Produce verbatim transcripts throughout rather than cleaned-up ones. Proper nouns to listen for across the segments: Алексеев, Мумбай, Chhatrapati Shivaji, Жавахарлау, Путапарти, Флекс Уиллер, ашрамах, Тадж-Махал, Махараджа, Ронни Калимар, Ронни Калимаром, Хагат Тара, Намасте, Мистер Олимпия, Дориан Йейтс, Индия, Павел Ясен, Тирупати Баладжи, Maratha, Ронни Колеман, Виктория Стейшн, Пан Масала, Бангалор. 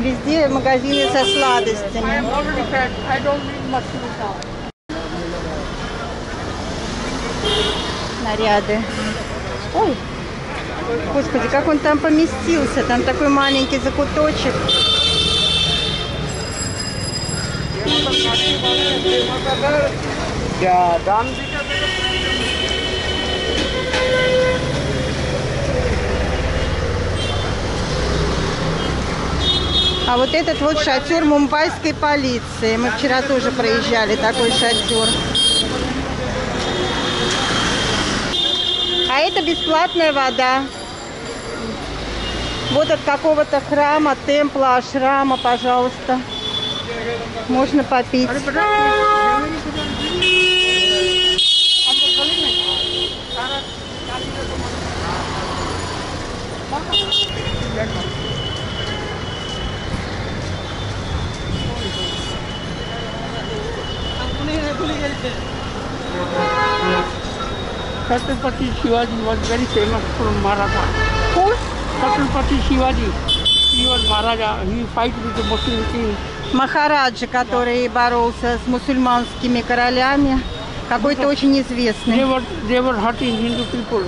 Везде магазины со сладостями. Наряды. Ой, господи, как он там поместился. Там такой маленький закуточек. А вот этот вот шатер мумбайской полиции. Мы вчера тоже проезжали такой шатер. А это бесплатная вода. Вот от какого-то храма, темпла, ашрама, пожалуйста. Можно попить. Chhatrapati Shivaji was very famous from Maratha. Who? Chhatrapati Shivaji. He was Maharaja. He fight with the Muslim king. Махараджа, который боролся с мусульманскими королями, какой-то очень известный. They were, they were hurting Hindu people.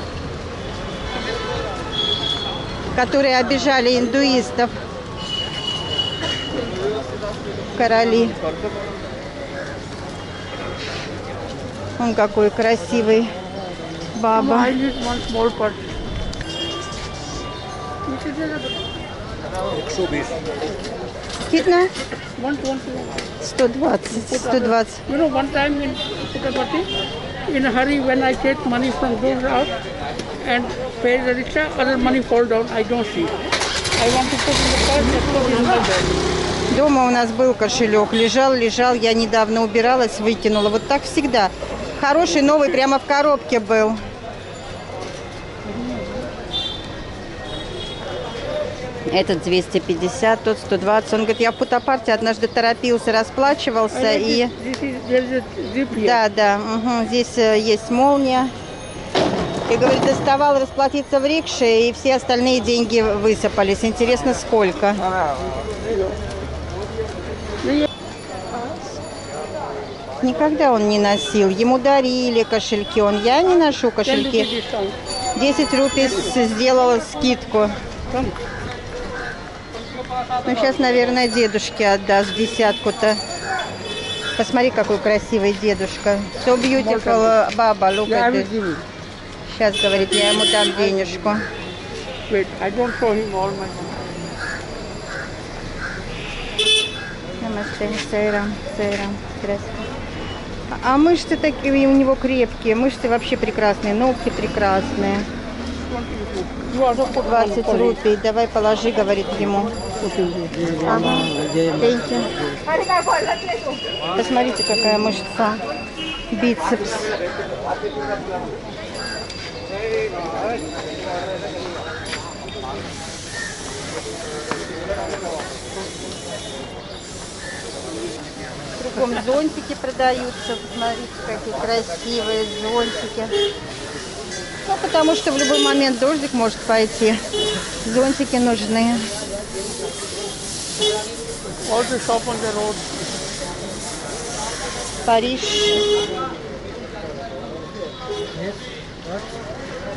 Которые обижали индуистов. Короли. Он какой красивый. Баба. Видно? сто двадцать. сто двадцать. You know, one time in Putapati, in a hurry when I take money from those out and pay the rickshaw, other money fall down. I don't see. I want to put in the car, just put in my bag. Дома у нас был кошелек. Лежал, лежал. Я недавно убиралась, выкинула. Вот так всегда. Хороший, новый, прямо в коробке был. Этот двести пятьдесят, тот сто двадцать. Он говорит, я в Путапарти однажды торопился, расплачивался. А и... Здесь, здесь, здесь, здесь. Да, да. Угу. Здесь есть молния. И, говорит, доставал расплатиться в рикше, и все остальные деньги высыпались. Интересно, сколько? Никогда он не носил. Ему дарили кошельки. Он, я не ношу кошельки. десять рупий сделала скидку. Ну, сейчас, наверное, дедушке отдашь десятку-то. Посмотри, какой красивый дедушка. So beautiful, Baba, look at this. Сейчас, говорит, я ему дам денежку. Намасте, сайрам, сайрам. А мышцы такие у него крепкие, мышцы вообще прекрасные, ногти прекрасные. двадцать рупий, давай положи, говорит ему. Ага. Посмотрите, какая мышца, бицепс. Зонтики продаются, посмотрите, какие красивые зонтики. Ну, потому что в любой момент дождик может пойти. Зонтики нужны. Париж.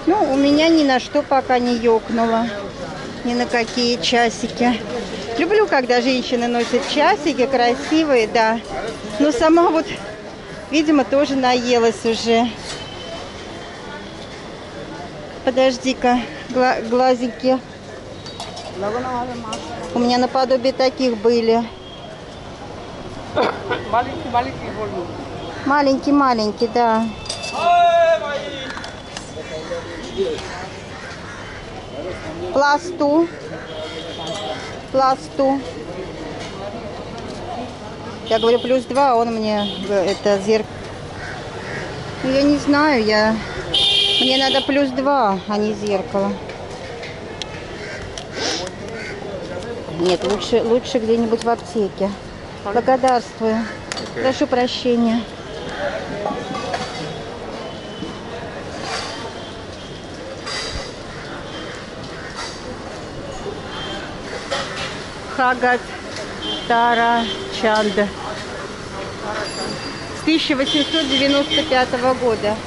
Ну, у меня ни на что пока не ёкнуло. Ни на какие часики. Люблю, когда женщины носят часики, красивые, да. Но сама вот, видимо, тоже наелась уже. Подожди-ка, гла глазики. У меня наподобие таких были. Маленький-маленький, да. Пласту. Пласту. Я говорю, плюс два, он мне это зеркало. Ну, я не знаю, я... Мне надо плюс два, а не зеркало. Нет, лучше, лучше где-нибудь в аптеке. Благодарствую. Okay. Прошу прощения. Хагат Тара Чанда с тысяча восемьсот девяносто пятого года.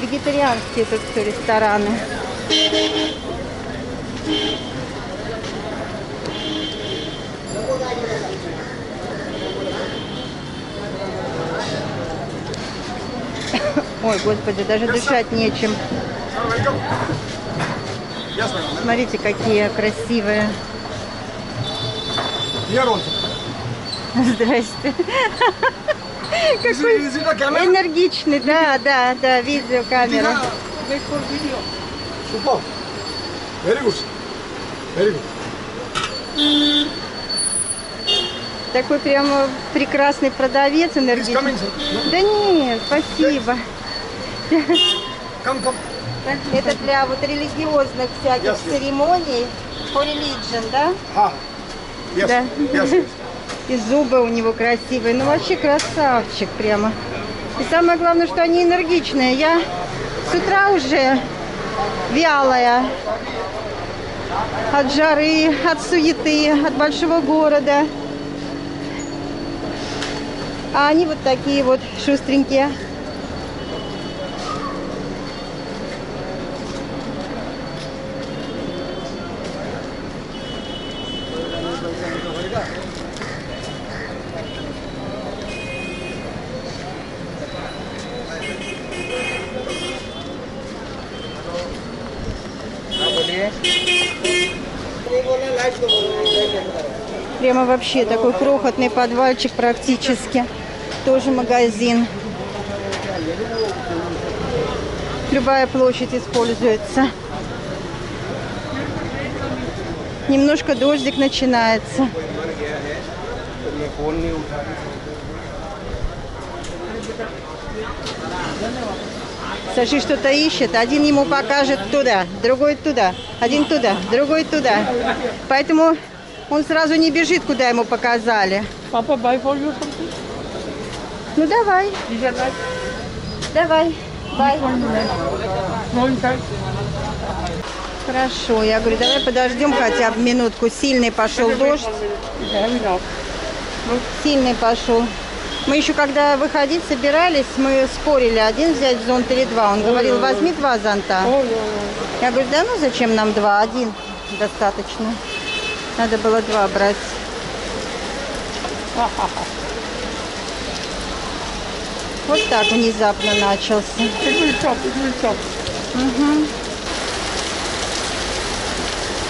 Вегетарианские тут все рестораны. Ой, господи, даже дышать нечем. Смотрите, какие красивые. Здрасте. Какой энергичный, да, да, да, видеокамера. Такой прямо прекрасный продавец энергичный. Да нет, спасибо. Это для вот религиозных всяких yes, yes. церемоний, for religion, да? Ah. Yes. Да. Yes. И зубы у него красивые, ну вообще красавчик прямо. И самое главное, что они энергичные. Я с утра уже вялая от жары, от суеты, от большого города. А они вот такие вот шустренькие. Прямо вообще такой крохотный подвальчик практически. Тоже магазин. Любая площадь используется. Немножко дождик начинается. Саши что-то ищет, один ему покажет туда, другой туда, один туда, другой туда. Поэтому он сразу не бежит, куда ему показали. Папа, buy for you something? Ну давай. Давай. Buy. Хорошо, я говорю, давай подождем хотя бы минутку. Сильный пошел дождь. Сильный пошел. Мы еще когда выходить собирались, мы спорили, один взять зонт или два. Он говорил, возьми два зонта. Я говорю, да ну зачем нам два, один достаточно. Надо было два брать. Вот так внезапно начался. Угу.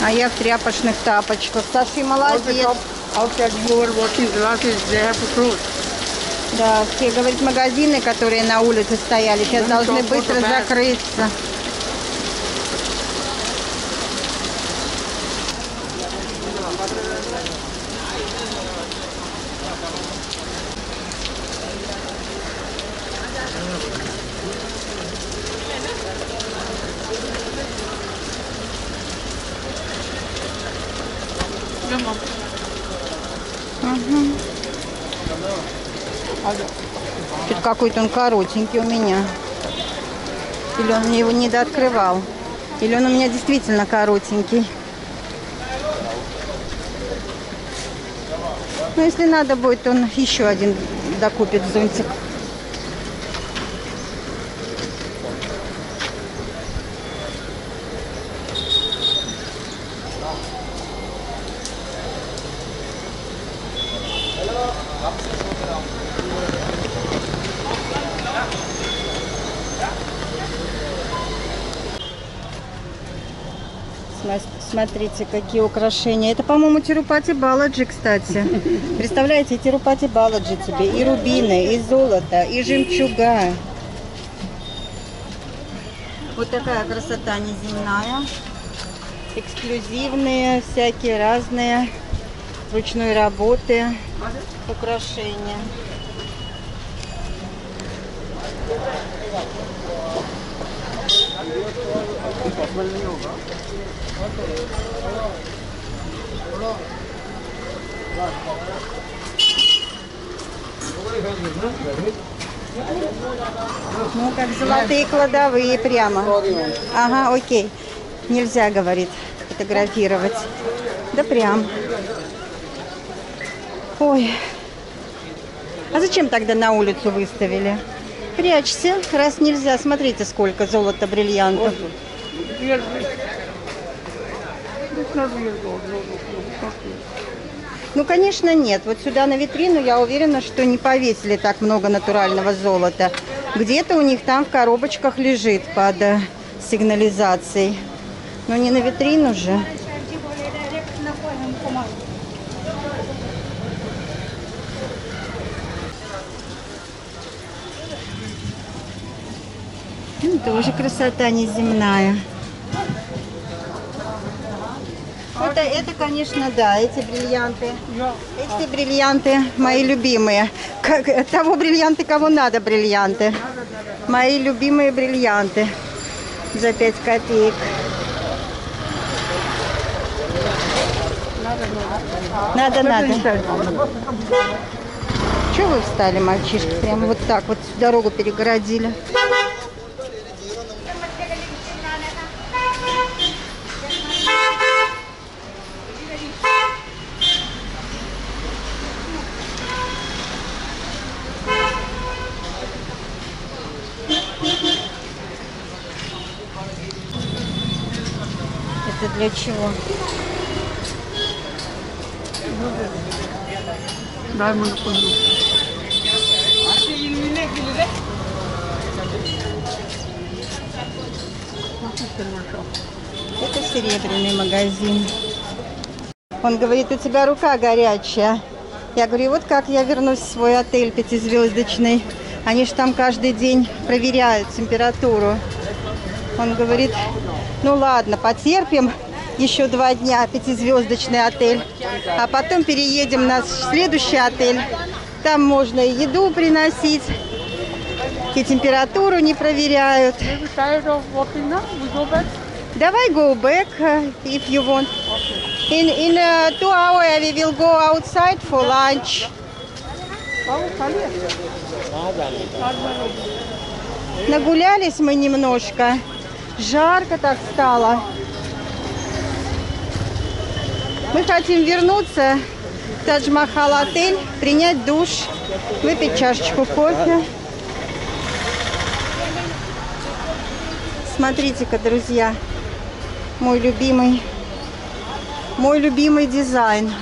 А я в тряпочных тапочках. Саши молодец. Да, все, говорит, магазины, которые на улице стояли, сейчас должны быстро закрыться. Какой-то он коротенький у меня. Или он мне его не дооткрывал. Или он у меня действительно коротенький. Ну, если надо будет, он еще один докупит зонтик. Смотрите, какие украшения. Это, по-моему, Тирупати Баладжи, кстати. Представляете, Тирупати Баладжи тебе. И рубины, и золото, и жемчуга. Вот такая красота неземная. Эксклюзивные всякие разные ручной работы украшения. Ну, как золотые кладовые прямо. Ага, окей. Нельзя, говорит, фотографировать. Да прям. Ой, а зачем тогда на улицу выставили? Прячься, раз нельзя. Смотрите, сколько золота, бриллиантов. Ну, конечно, нет. Вот сюда на витрину, я уверена, что не повесили так много натурального золота. Где-то у них там в коробочках лежит под сигнализацией. Но не на витрину же. Ну, тоже красота неземная. Это, это, конечно, да, эти бриллианты. Эти бриллианты мои любимые. Как, того бриллианты, кого надо бриллианты. Мои любимые бриллианты за пять копеек. Надо, надо. Чего вы встали, мальчишки? Прямо вот так вот всю дорогу перегородили. Это для чего? Это серебряный магазин. Он говорит, у тебя рука горячая. Я говорю, вот как я вернусь в свой отель пятизвездочный. Они же там каждый день проверяют температуру. Он говорит, ну ладно, потерпим еще два дня, пятизвездочный отель, а потом переедем на следующий отель. Там можно и еду приносить, и температуру не проверяют. Давай go back, if you want. In, in uh, two hours we will go outside for lunch. Нагулялись мы немножко. Жарко так стало. Мы хотим вернуться в Тадж-Махал отель, принять душ, выпить чашечку кофе. Смотрите-ка, друзья, мой любимый, мой любимый дизайн.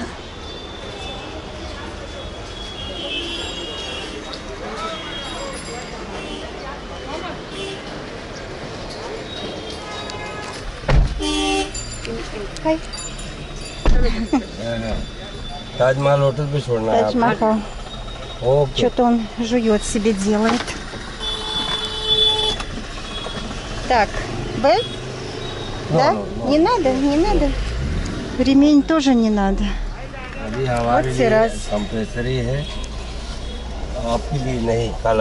Тадж-Махал отель бы Тадж-Махал. Что-то он жует себе, делает. Так, Б? No, да? No, no. Не надо, не надо. Ремень тоже не надо. Вот террас.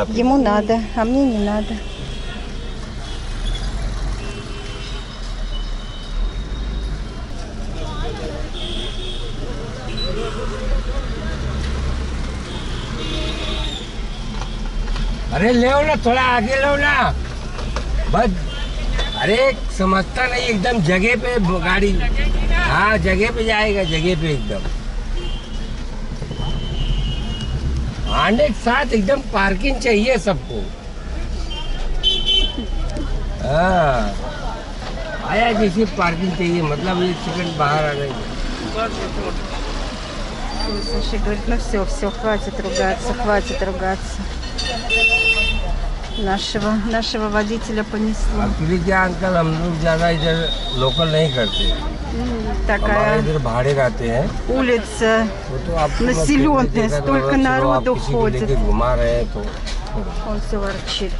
Ему надо, а мне не надо. अरे ले लो ना, थोड़ा आगे लो ना बस। अरे समझता नहीं, एकदम जगह पे गाड़ी। हाँ, जगह पे जाएगा, जगह पे एकदम आने के साथ एकदम पार्किंग चाहिए सबको। हाँ, आया जैसी पार्किंग चाहिए, मतलब एक सेकंड बाहर आ गई। Саша говорит, ну все, все, хватит ругаться, хватит ругаться. Нашего, нашего водителя понесло. Такая улица населенная, столько народу ходит. Он все ворчит.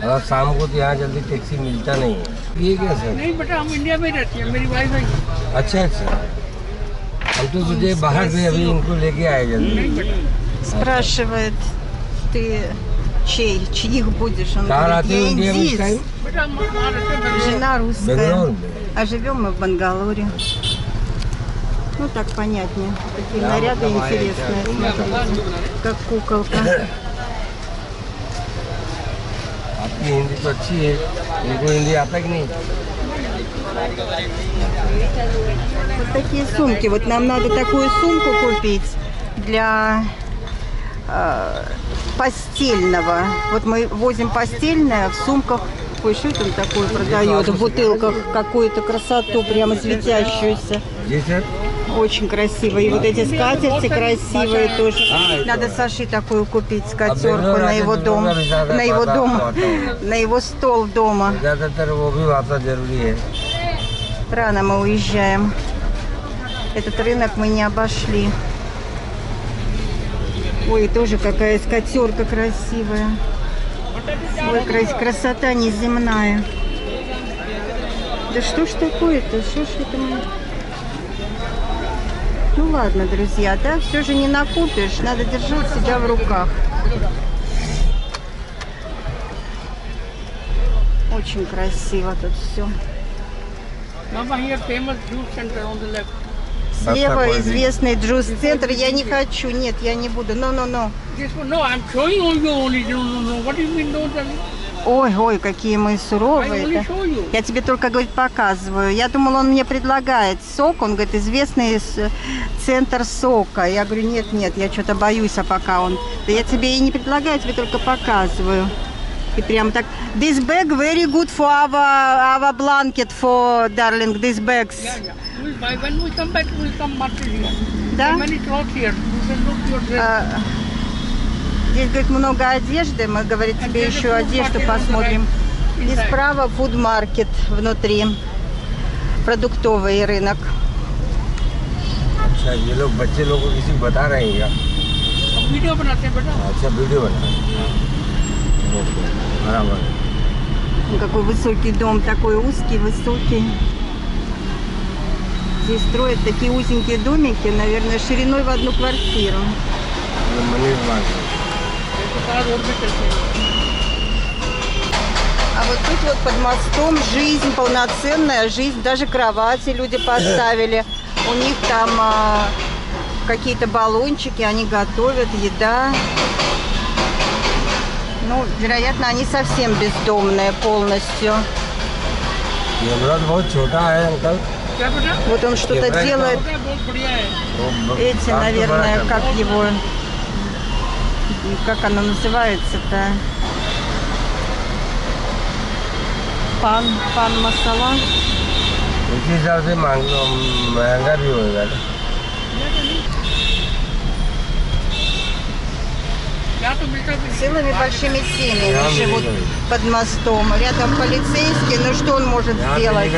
А शाम को यहाँ जल्दी टैक्सी मिलता नहीं है। ये क्या सर? नहीं बेटा, हम इंडिया में रहते हैं, मेरी वाइफ है। अच्छा अच्छा, हम तो तुझे बाहर से अभी इनको लेके आए जल्दी। Спрашивает, ты чей, чьих будешь? Он говорит, я индиец. Жена русская, а живем мы в Бангалоре. Ну так понятнее, такие наряды интересные, как куколка. हिंदी तो अच्छी है, इनको हिंदी आता कि नहीं? Вот такие сумки. Вот нам надо такую сумку купить для э, постельного. Вот мы возим постельное в сумках. Какой еще там такой продает? В бутылках какую-то красоту, прямо светящуюся. Очень красиво. И вот эти скатерти красивые тоже. Надо Саше такую купить скатерку на его дом. На его дом. На его стол дома. Рано мы уезжаем. Этот рынок мы не обошли. Ой, тоже какая скатерка красивая. Ой, красота неземная. Да что ж такое-то? Что ж это мы... Ну ладно, друзья, да? Все же не накупишь. Надо держать себя в руках. Очень красиво тут все. Слева известный джуз-центр. Я не хочу, нет, я не буду. No, no, no. Ой, ой, какие мы суровые. Я тебе только, говорит, показываю. Я думала, он мне предлагает сок. Он говорит, известный центр сока. Я говорю, нет, нет, я что-то боюсь, а пока он... Да я тебе и не предлагаю, я тебе только показываю. И прям так. This bag very good for our, our blanket for darling. This bags. Yeah, yeah. We'll buy. When we come back, we'll come back here. Да? Many clothes here. You can look your dress. Uh, здесь, говорит, много одежды. Мы, говорит, тебе еще одежду посмотрим. И справа фуд-маркет внутри. Продуктовый рынок. अच्छा, ये लोग बच्चे लोगों को किसी बता रहे हैं क्या? वीडियो बनाते हैं बेटा. अच्छा, वीडियो बनाते. Какой высокий дом, такой узкий, высокий. Здесь строят такие узенькие домики, наверное, шириной в одну квартиру. А вот тут вот под мостом жизнь, полноценная жизнь. Даже кровати люди поставили. У них там а, какие-то баллончики, они готовят, еда. Ну, вероятно, они совсем бездомные полностью. Вот он что-то делает. Эти, наверное, как его... Как оно называется-то? Пан, пан Масала. Целыми большими семьями живут под мостом. Рядом полицейский, ну что он может сделать?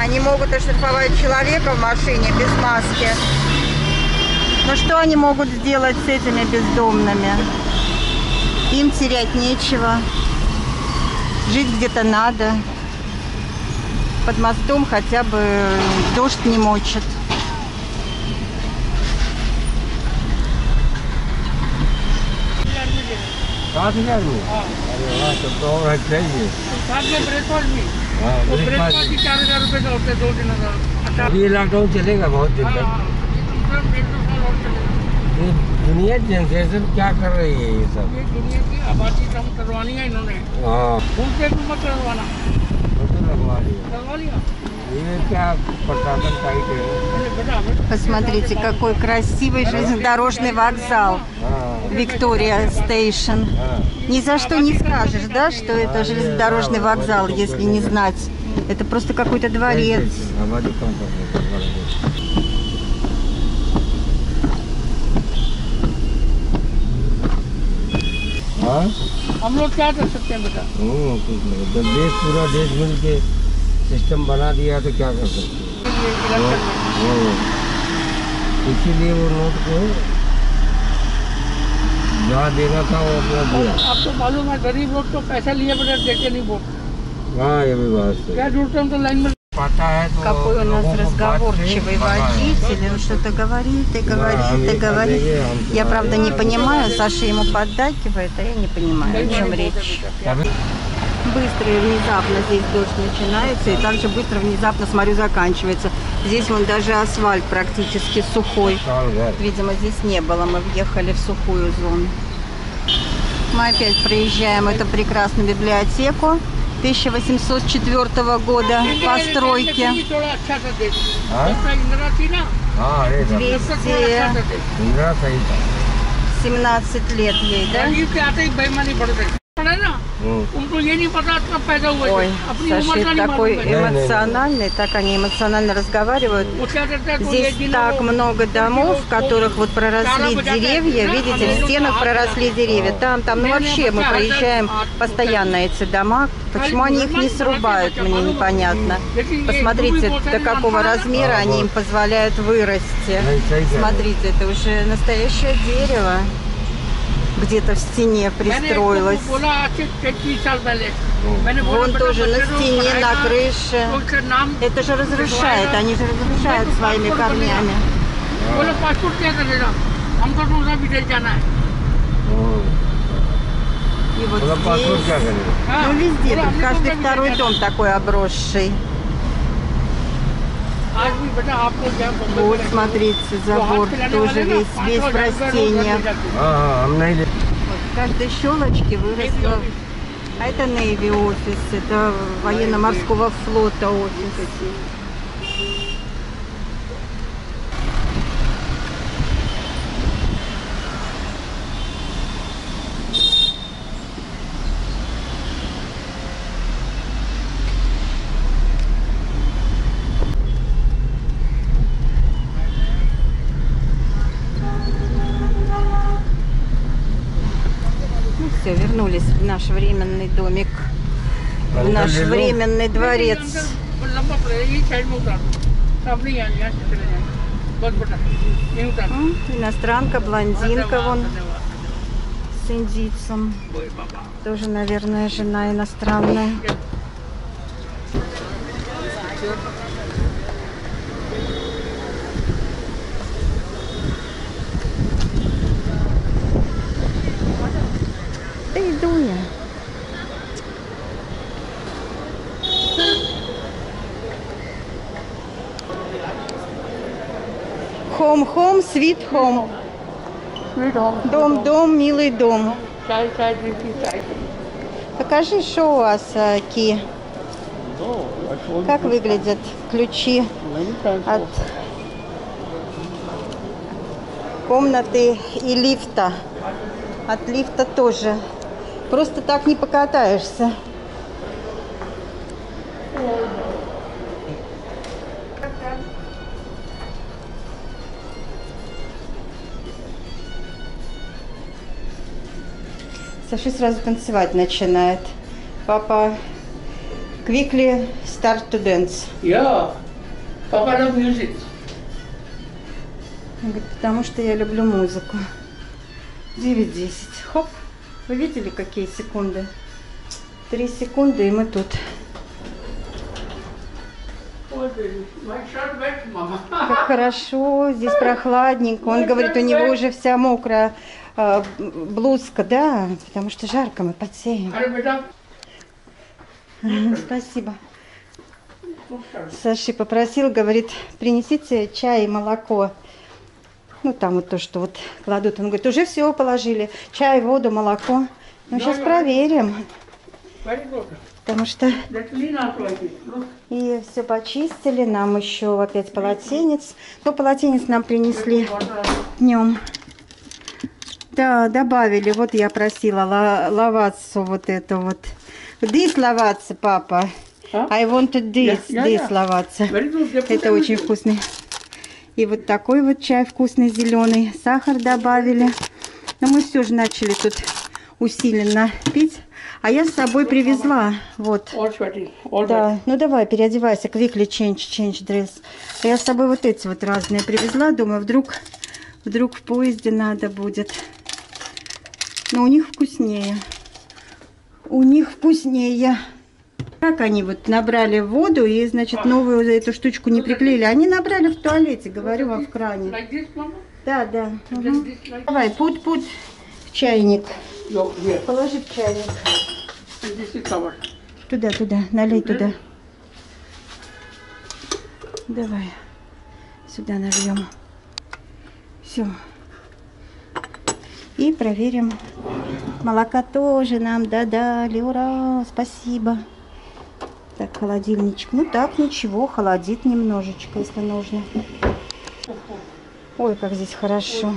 Они могут оштрафовать человека в машине без маски. Но что они могут сделать с этими бездомными? Им терять нечего. Жить где-то надо. Под мостом хотя бы дождь не мочит. दुनिया जनरेशन क्या कर रही है ये सब? ये दुनिया की आबादी कम करवानी है इन्होंने। हाँ। उनसे भी मत करवाना। Посмотрите, какой красивый железнодорожный вокзал Виктория Стейшн. Ни за что не скажешь, да, что это железнодорожный вокзал, если не знать. Это просто какой-то дворец. हम लोग क्या कर सकते हैं बेटा? जब देश पूरा देश मिल के सिस्टम बना दिया तो क्या कर सकते हैं? इसीलिए वो नोट को जहाँ देना था वो अपना दिया. आपको मालूम है गरीब लोग तो पैसा लिए बगैर देते नहीं वोट. हाँ, ये भी बात है. क्या जरूरत है उनको लाइन में? Какой у нас разговорчивый водитель, он что-то говорит и говорит и говорит. Я, правда, не понимаю, Саша ему поддакивает, а я не понимаю, о чем речь. Быстро и внезапно здесь дождь начинается, и также быстро и внезапно, смотрю, заканчивается. Здесь вон даже асфальт практически сухой. Видимо, здесь не было. Мы въехали в сухую зону. Мы опять проезжаем эту прекрасную библиотеку тысяча восемьсот четвёртого года постройки. двести семнадцать лет ей, да? Ой, Саши такой эмоциональный, так они эмоционально разговаривают. Здесь так много домов, в которых вот проросли деревья, видите, в стенах проросли деревья. Там, там, ну вообще мы проезжаем постоянно эти дома. Почему они их не срубают, мне непонятно. Посмотрите, до какого размера они им позволяют вырасти. Смотрите, это уже настоящее дерево. Где-то в стене пристроилась. Вон тоже на стене, на крыше. Это же разрушает, они же разрушают своими корнями. И вот здесь, ну везде, тут каждый второй дом такой обросший. Вот, смотрите, забор тоже весь, весь в растениях. Вот, в каждой щелочке выросло. А это Navy офис, это военно-морского флота офис. Вернулись в наш временный домик, в наш временный дворец. Иностранка, блондинка вон с индийцем. Тоже, наверное, жена иностранная. Home, home, sweet home. Дом, дом, милый дом. Покажи, что у вас, Ки. Как выглядят ключи от комнаты и лифта? От лифта тоже. Просто так не покатаешься. Саша сразу танцевать начинает. Папа, quickly start to dance. Я, папа, люблю музыку. Он говорит, потому что я люблю музыку. девять десять. Хоп. Вы видели, какие секунды? Три секунды, и мы тут. Как хорошо, здесь прохладненько. Он говорит, у него уже вся мокрая э, блузка, да? Потому что жарко, мы потеем. Спасибо. Саши попросил, говорит, принесите чай и молоко. Ну, там вот то, что вот кладут. Он говорит, уже все положили. Чай, воду, молоко. Ну, сейчас проверим. Потому что... И все почистили. Нам еще опять полотенец. Но полотенец нам принесли днем. Да, добавили. Вот я просила лавацу вот это вот. This лаваца, папа. I wanted this. This лаваца. Это очень вкусный. И вот такой вот чай вкусный, зеленый. Сахар добавили. Но мы все же начали тут усиленно пить. А я с собой привезла. Вот. Да. Ну давай, переодевайся. Quickly change, change dress. А я с собой вот эти вот разные привезла. Думаю, вдруг, вдруг в поезде надо будет. Но у них вкуснее. У них вкуснее. Как они вот набрали воду и, значит, новую эту штучку не приклеили. Они набрали в туалете, говорю вам, в кране. Да, да. Угу. Давай, пут-пут в чайник. Положи в чайник. Туда, туда, налей туда. Давай. Сюда нальем. Все. И проверим. Молока тоже нам додали. Ура! Спасибо. Так, холодильничек. Ну так, ничего, холодит немножечко, если нужно. Ой, как здесь хорошо.